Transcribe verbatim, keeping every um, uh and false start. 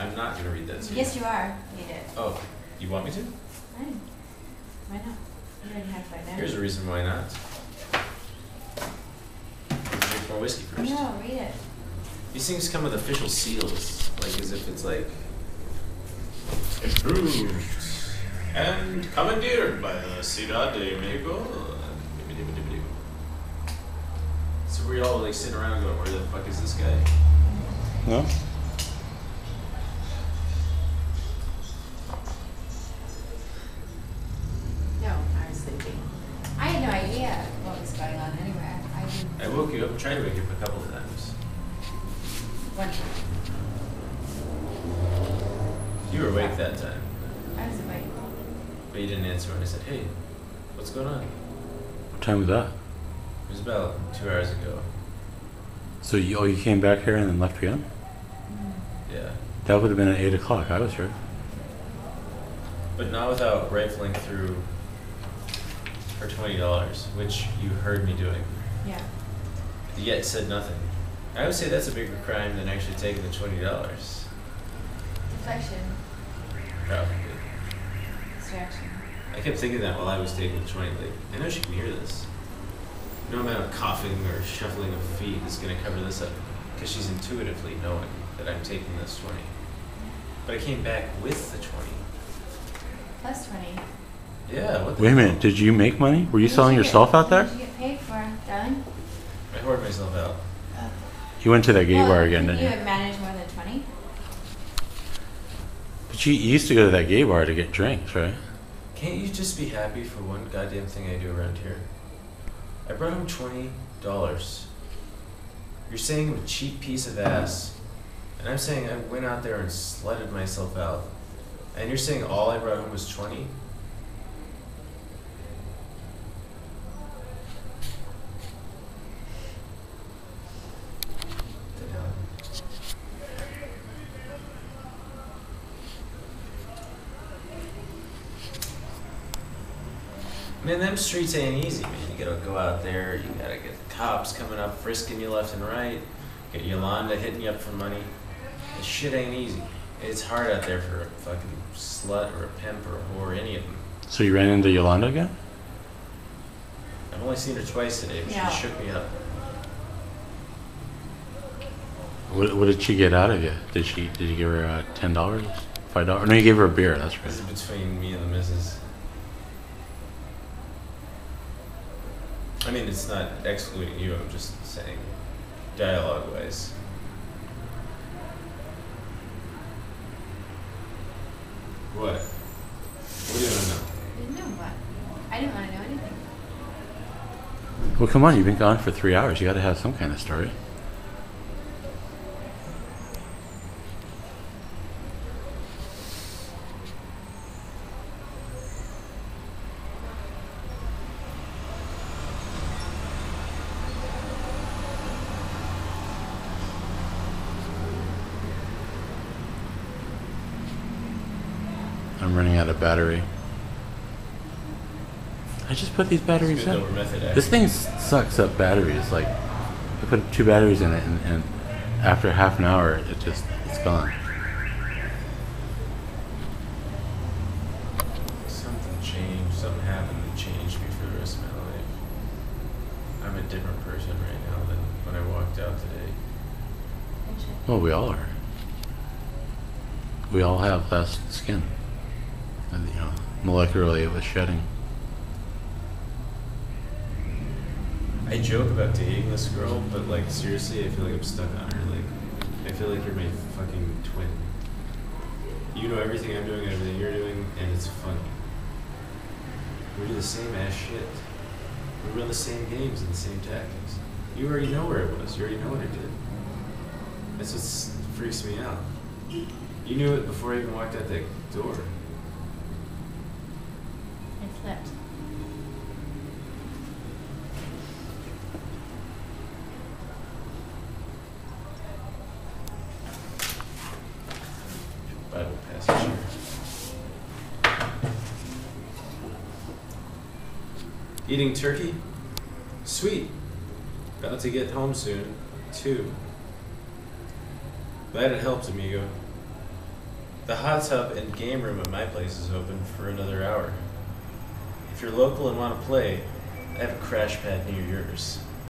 I'm not going to read that to you. Yes, you are. Read it. Oh, you want me to? Fine. Why not? You already have by now. Here's a reason why not. Drink more whiskey first. No, read it. These things come with official seals, like as if it's like approved and commandeered by the Ciudad de Mexico. So we all like sit around going, "Where the fuck is this guy?" No. No, I was sleeping. I had no idea what was going on anyway. I didn't. I woke you up, tried to wake you up a couple of times. One time. You were awake that time. I was awake. But you didn't answer when I said, "Hey, what's going on?" What time was that? It was about two hours ago. So you, oh, you came back here and then left again? Mm. Yeah. That would have been at eight o'clock, I was sure. But not without rifling through for twenty dollars, which you heard me doing. Yeah. Yet said nothing. I would say that's a bigger crime than actually taking the twenty dollars. Deflection. Probably. Distraction. I kept thinking that while I was taking the twenty. Like, I know she can hear this. No amount of coughing or shuffling of feet is going to cover this up, because she's intuitively knowing that I'm taking this twenty. But I came back with the twenty. Plus twenty. Yeah. What the Wait a minute. Did you make money? Were you selling yourself out there? What did you get paid for, darling? I hoard myself out. Oh. You went to that gay bar again, didn't you? You had managed more than twenty. But you used to go to that gay bar to get drinks, right? Can't you just be happy for one goddamn thing I do around here? I brought him twenty dollars. You're saying I'm a cheap piece of ass. And I'm saying I went out there and slutted myself out. And you're saying all I brought home was twenty? Man, them streets ain't easy, man. You gotta go out there, you gotta get the cops coming up, frisking you left and right, get Yolanda hitting you up for money. This shit ain't easy. It's hard out there for a fucking slut or a pimp or a whore, any of them. So you ran into Yolanda again? I've only seen her twice today, but yeah. She shook me up. What, what did she get out of you? Did she? Did you give her uh, ten dollars? five dollars? No, you gave her a beer, that's right. This is between me and the missus. I mean, it's not excluding you, I'm just saying, dialogue-wise. What? What do you want to know? I didn't know what. I didn't want to know anything. Well, come on, you've been gone for three hours. You got to have some kind of story. I'm running out of battery. I just put these batteries in. This thing sucks up batteries. Like, I put two batteries in it, and, and after half an hour, it just, it's gone. Something changed. Something happened that changed me for the rest of my life. I'm a different person right now than when I walked out today. Well, we all are. We all have less skin. And, you know, molecularly it was shedding. I joke about dating this girl, but like seriously, I feel like I'm stuck on her. Like, I feel like you're my fucking twin. You know everything I'm doing, everything you're doing, and it's funny. We do the same ass shit. We run the same games and the same tactics. You already know where it was. You already know what I did. That's what freaks me out. You knew it before I even walked out that door. Slipped. Bible passage here. Eating turkey? Sweet. About to get home soon, too. Glad it helped, amigo. The hot tub and game room at my place is open for another hour. If you're local and want to play, I have a crash pad near yours.